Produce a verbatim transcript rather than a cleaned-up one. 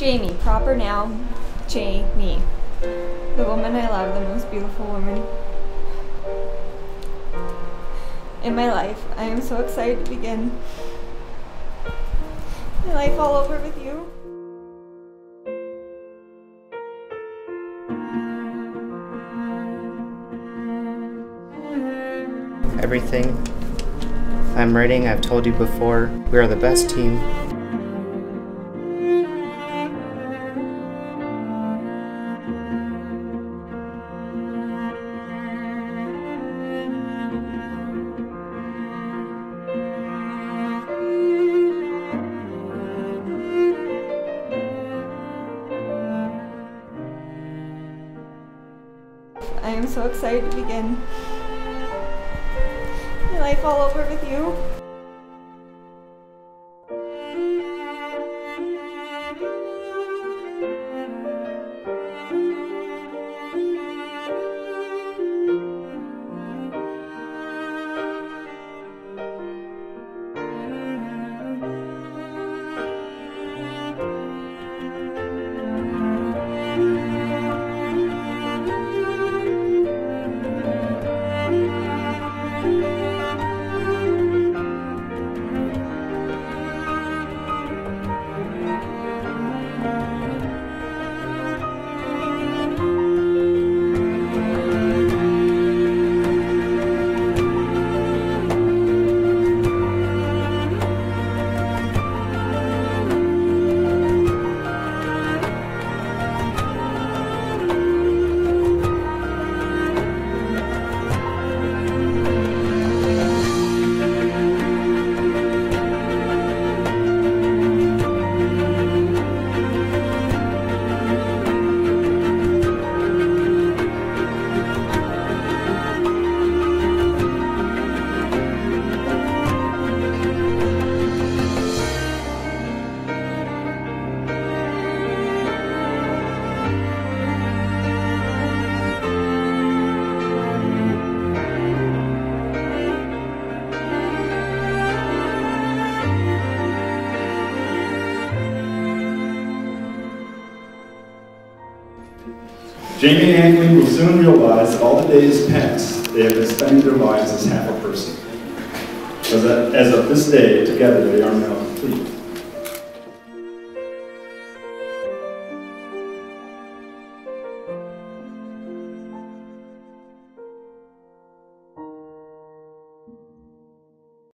Jaimee, proper noun, Jaimee. The woman I love, the most beautiful woman in my life. I am so excited to begin my life all over with you. Everything I'm writing, I've told you before, we are the best team. I am so excited to begin my life all over with you. Jaimee and Anthony will soon realize that all the days past they have been spending their lives as half a person. As, a, as of this day, together they are now complete.